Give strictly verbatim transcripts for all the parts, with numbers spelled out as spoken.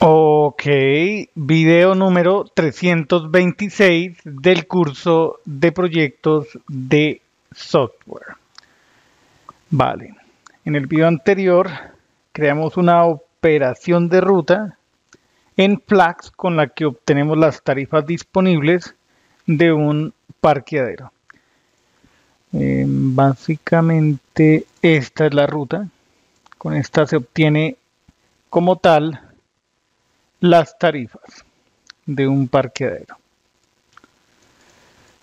Ok, video número trescientos veintiséis del curso de proyectos de software. Vale, en el video anterior creamos una operación de ruta en FLAGS con la que obtenemos las tarifas disponibles de un parqueadero. Eh, básicamente esta es la ruta, con esta se obtiene como tal las tarifas de un parqueadero.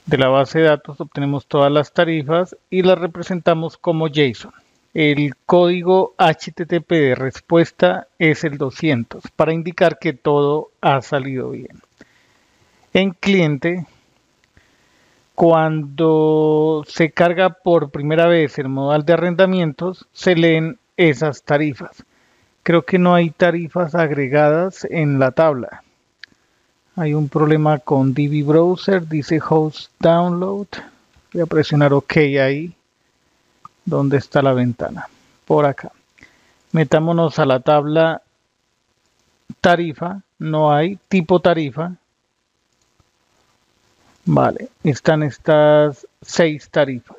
De la base de datos obtenemos todas las tarifas y las representamos como JSON. El código H T T P de respuesta es el doscientos para indicar que todo ha salido bien. En cliente, cuando se carga por primera vez el modal de arrendamientos, se leen esas tarifas. Creo que no hay tarifas agregadas en la tabla. Hay un problema con D B Browser, dice Host Download. Voy a presionar OK ahí, donde está la ventana, por acá. Metámonos a la tabla tarifa, no hay tipo tarifa. Vale, están estas seis tarifas.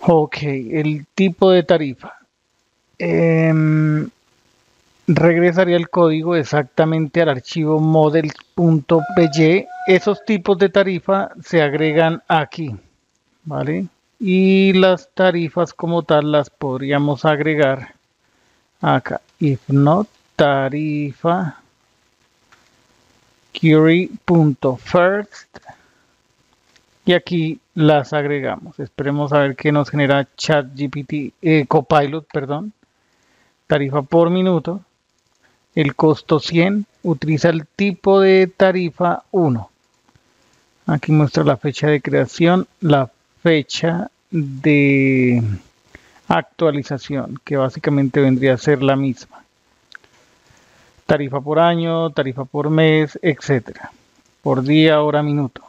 Ok, el tipo de tarifa. Eh, regresaría el código exactamente al archivo models punto p y. Esos tipos de tarifa se agregan aquí, ¿vale? Y las tarifas como tal las podríamos agregar acá. If not, tarifa query.first, y aquí las agregamos. Esperemos a ver qué nos genera ChatGPT, eh, Copilot, perdón. Tarifa por minuto, el costo cien, utiliza el tipo de tarifa uno. Aquí muestra la fecha de creación, la fecha de actualización, que básicamente vendría a ser la misma. Tarifa por año, tarifa por mes, etcétera. Por día, hora, minuto.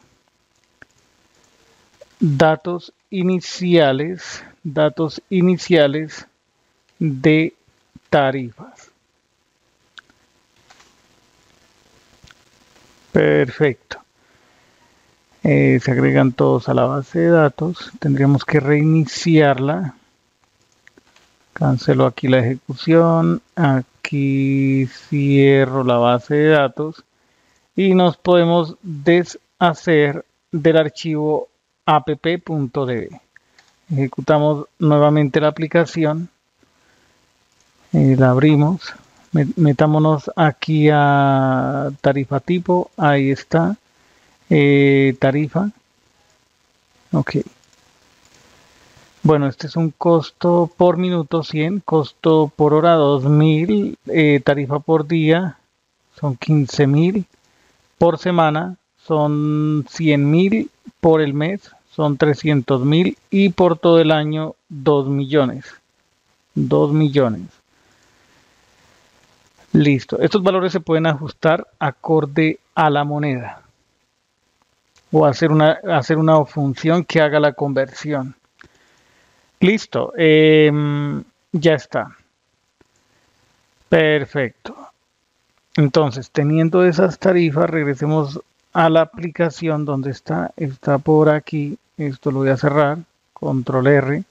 Datos iniciales, datos iniciales de tarifas. Perfecto. Eh, se agregan todos a la base de datos. Tendríamos que reiniciarla. Cancelo aquí la ejecución. Aquí cierro la base de datos. Y nos podemos deshacer del archivo app punto d b. Ejecutamos nuevamente la aplicación. Eh, la abrimos, metámonos aquí a tarifa tipo, ahí está, eh, tarifa, ok. Bueno, este es un costo por minuto cien, costo por hora dos mil, eh, tarifa por día son quince mil, por semana son cien mil, por el mes son trescientos mil y por todo el año dos millones. Listo, estos valores se pueden ajustar acorde a la moneda o hacer una, hacer una función que haga la conversión. Listo, eh, ya está. Perfecto. Entonces, teniendo esas tarifas, regresemos a la aplicación donde está. Está por aquí, esto lo voy a cerrar, Control R.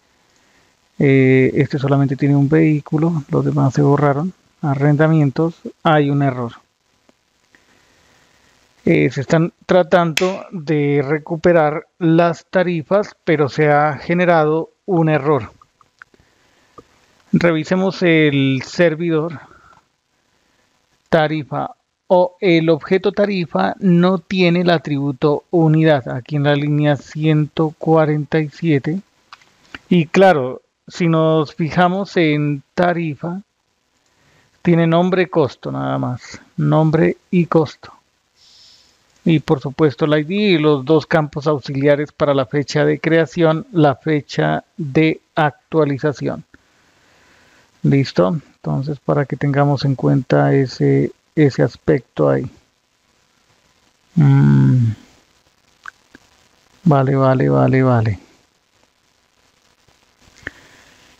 Eh, este solamente tiene un vehículo, los demás se borraron. Arrendamientos, hay un error. Eh, se están tratando de recuperar las tarifas, pero se ha generado un error. Revisemos el servidor. Tarifa o el objeto tarifa no tiene el atributo unidad. Aquí en la línea ciento cuarenta y siete. Y claro, si nos fijamos en tarifa, tiene nombre, costo, nada más. Nombre y costo. Y por supuesto el I D y los dos campos auxiliares para la fecha de creación, la fecha de actualización. ¿Listo? Entonces, para que tengamos en cuenta ese, ese aspecto ahí. Mm. Vale, vale, vale, vale.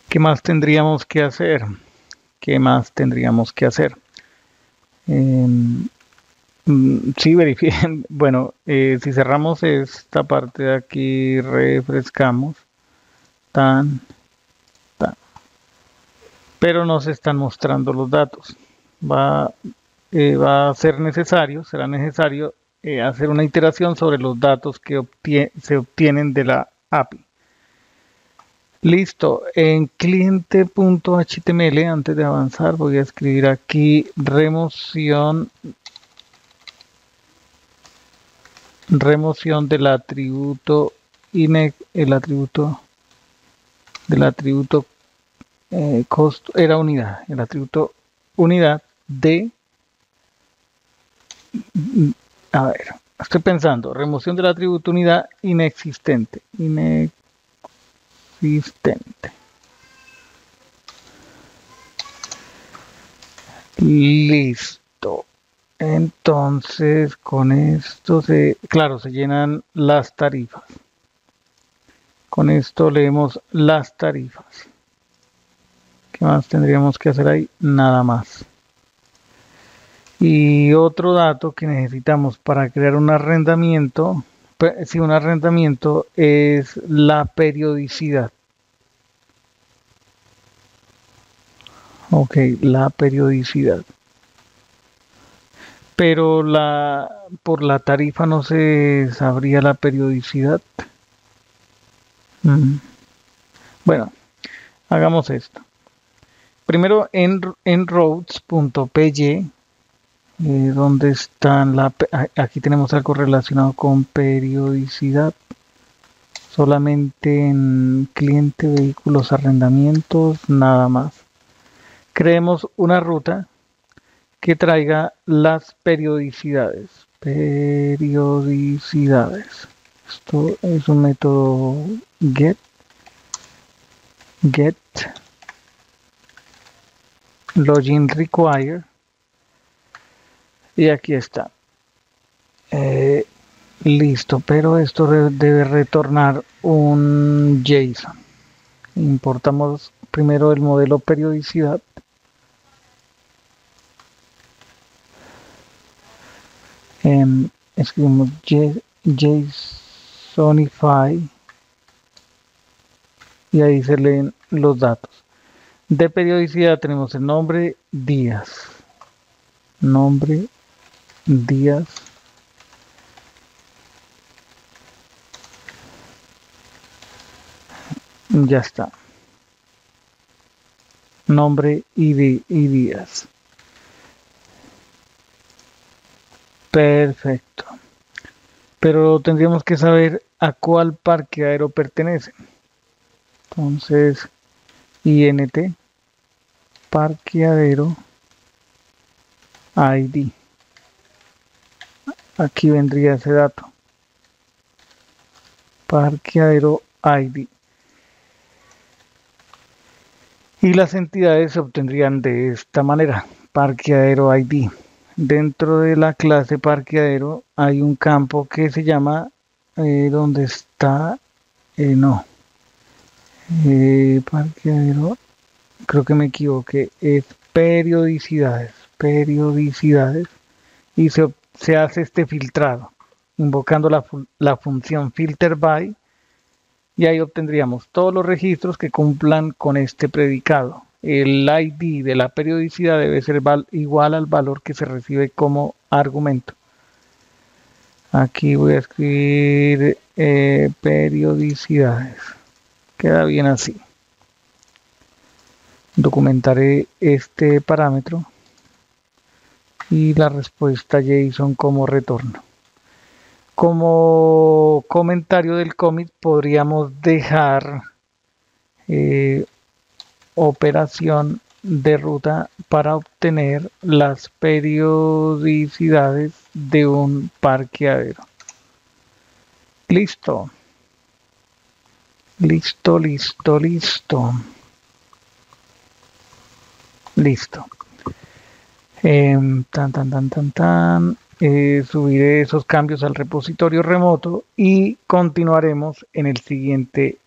¿Qué más tendríamos que hacer? ¿Qué más tendríamos que hacer? Eh, sí, verifiquen. Bueno, eh, si cerramos esta parte de aquí, refrescamos. Tan, tan. Pero no se están mostrando los datos. Va, eh, va a ser necesario, será necesario eh, hacer una iteración sobre los datos que obtie- se obtienen de la A P I. Listo, en cliente punto H T M L, antes de avanzar, voy a escribir aquí remoción, remoción del atributo, el atributo, del atributo eh, costo, era unidad, el atributo unidad de, a ver, estoy pensando, remoción del atributo unidad inexistente, inexistente. Existente. Listo. Entonces con esto se, claro, se llenan las tarifas. Con esto leemos las tarifas. ¿Qué más tendríamos que hacer ahí? Nada más. Y otro dato que necesitamos para crear un arrendamiento. Si un arrendamiento es la periodicidad. Ok, la periodicidad. Pero la por la tarifa no se sabría la periodicidad. Mm. Bueno, hagamos esto. Primero en, en roads punto p y. Eh, ¿Dónde están la? Aquí tenemos algo relacionado con periodicidad. Solamente en cliente, vehículos, arrendamientos, nada más. Creemos una ruta que traiga las periodicidades. Periodicidades. Esto es un método get. Get. Login required. Y aquí está. Eh, listo, pero esto re- debe retornar un JSON. Importamos primero el modelo periodicidad. Eh, escribimos jsonify. Y ahí se leen los datos. De periodicidad tenemos el nombre, días. Nombre, días, ya está, nombre y, di y días, perfecto, pero tendríamos que saber a cuál parqueadero pertenece, entonces int parqueadero I D. Aquí vendría ese dato. Parqueadero I D. Y las entidades se obtendrían de esta manera. Parqueadero I D. Dentro de la clase parqueadero hay un campo que se llama... Eh, ¿Dónde está? Eh, no. Eh, parqueadero... Creo que me equivoqué. Es periodicidades. Periodicidades. Y se obtiene. Se hace este filtrado, invocando la, la función filterby, y ahí obtendríamos todos los registros que cumplan con este predicado. El I D de la periodicidad debe ser val, igual al valor que se recibe como argumento. Aquí voy a escribir eh, periodicidades. Queda bien así. Documentaré este parámetro. Y la respuesta JSON como retorno. Como comentario del commit podríamos dejar eh, operación de ruta para obtener las periodicidades de un parqueadero. Listo. Listo, listo, listo. Listo. Eh, tan, tan, tan, tan, tan. Eh, subiré esos cambios al repositorio remoto y continuaremos en el siguiente